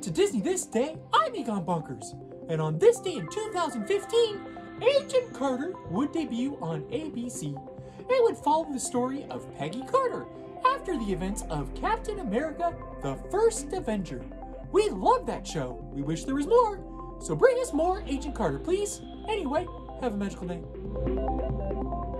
Welcome to Disney This Day, I'm Egon Bonkers, and on this day in 2015, Agent Carter would debut on ABC. It would follow the story of Peggy Carter after the events of Captain America: The First Avenger. We love that show, we wish there was more, so bring us more Agent Carter please. Anyway, have a magical day.